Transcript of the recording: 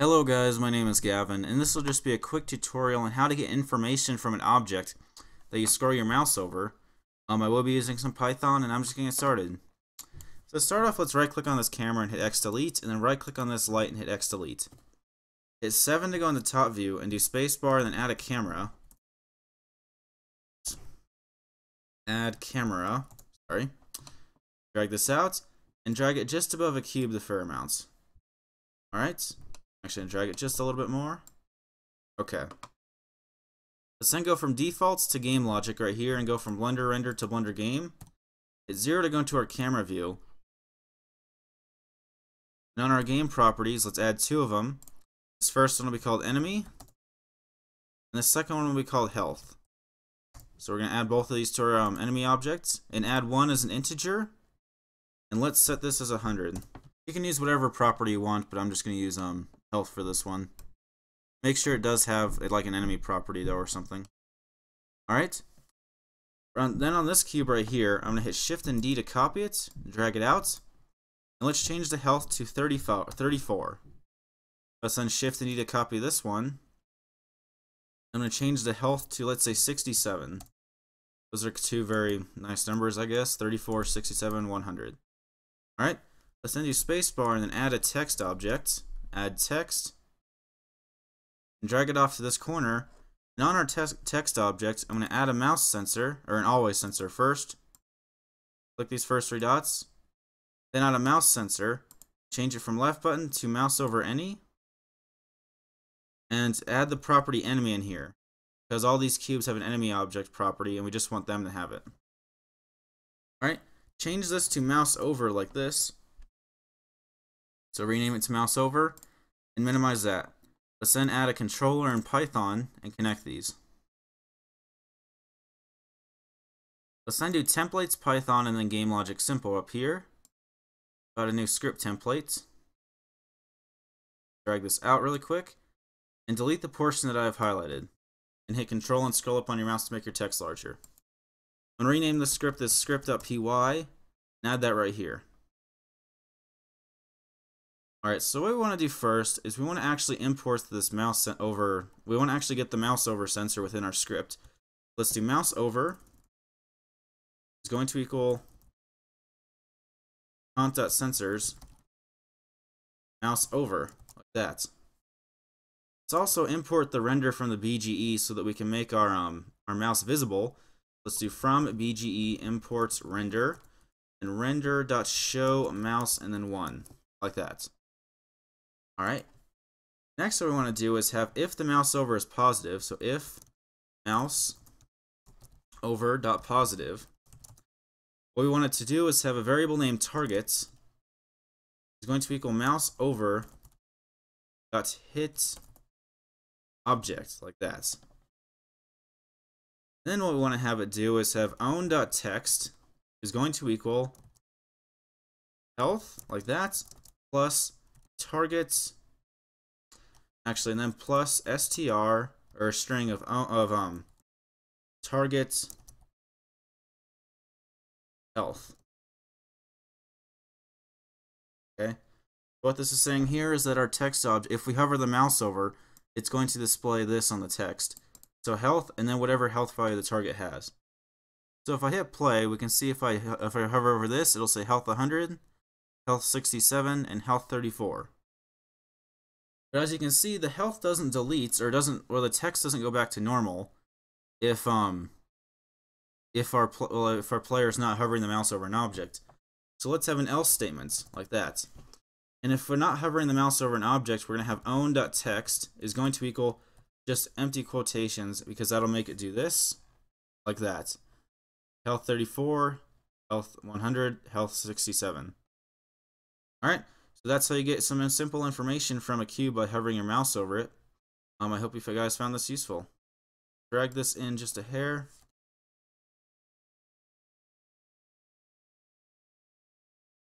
Hello guys, my name is Gavin, and this will just be a quick tutorial on how to get information from an object that you scroll your mouse over. I will be using some Python, and I'm just getting started. So to start off, let's right click on this camera and hit X delete, and then right click on this light and hit X delete. Hit 7 to go into top view, and do spacebar, and then add a camera. Add camera, sorry. Drag this out, and drag it just above a cube the fair amounts. Alright. Actually, drag it just a little bit more. Okay. Let's then go from defaults to game logic right here and go from Blender render to Blender game. Hit 0 to go into our camera view. And on our game properties, let's add two of them. This first one will be called enemy, and the second one will be called health. So we're going to add both of these to our enemy objects, and add one as an integer, and let's set this as 100. You can use whatever property you want, but I'm just going to use health for this one. Make sure it does have like an enemy property though or something. Alright. Then on this cube right here, I'm going to hit Shift and D to copy it, drag it out, and let's change the health to 34. Let's then Shift and D to copy this one. I'm going to change the health to, let's say, 67. Those are two very nice numbers, I guess. 34, 67, 100. Alright. Let's then do spacebar and then add a text object. Add text. And drag it off to this corner. And on our text object, I'm going to add a mouse sensor, or an always sensor first. Click these first three dots. Then add a mouse sensor. Change it from left button to mouse over any. And add the property enemy in here. Because all these cubes have an enemy object property, and we just want them to have it. Alright. Change this to mouse over like this. So rename it to mouse over and minimize that. Let's then add a controller in Python and connect these. Let's then do templates, Python, and then game logic simple up here. Got a new script template. Drag this out really quick and delete the portion that I have highlighted. And hit control and scroll up on your mouse to make your text larger. And rename the script as script.py and add that right here. Alright, so what we want to do first is we want to actually import this mouse over. We want to actually get the mouse over sensor within our script. Let's do mouse over is going to equal comp.sensors mouse over, like that. Let's also import the render from the BGE so that we can make our mouse visible. Let's do from BGE imports render and render.show mouse and then 1, like that. Alright, next what we want to do is have if the mouse over is positive, so if mouse over dot positive, what we wanted to do is have a variable named targets is going to equal mouse over dot hit object, like that. Then what we want to have it do is have own dot text is going to equal health, like that, plus targets, actually, and then plus str or a string of target health. Okay, what this is saying here is that our text object, if we hover the mouse over, it's going to display this on the text. So health, and then whatever health value the target has. So if I hit play, we can see if I hover over this, it'll say health 100. Health 67 and health 34. But as you can see, the health doesn't delete or the text doesn't go back to normal if our player is not hovering the mouse over an object. So let's have an else statement like that. And if we're not hovering the mouse over an object, we're going to have own.text is going to equal just empty quotations because that'll make it do this like that. Health 34, health 100, health 67. Alright, so that's how you get some simple information from a cube by hovering your mouse over it. I hope you guys found this useful. Drag this in just a hair.